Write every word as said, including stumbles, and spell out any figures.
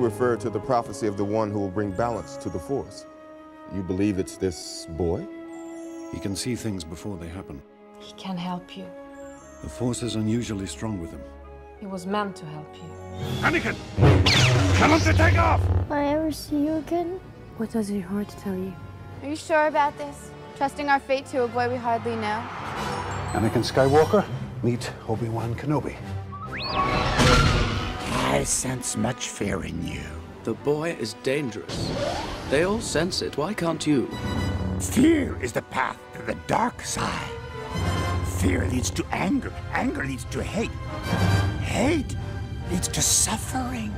you refer to the prophecy of the one who will bring balance to the Force. You believe it's this boy? He can see things before they happen. He can help you. The Force is unusually strong with him. He was meant to help you. Anakin! Tell him to take off! Will I ever see you again? What does your heart tell you? Are you sure about this? Trusting our fate to a boy we hardly know? Anakin Skywalker, meet Obi-Wan Kenobi. I sense much fear in you. The boy is dangerous. They all sense it. Why can't you? Fear is the path to the dark side. Fear leads to anger. Anger leads to hate. Hate leads to suffering.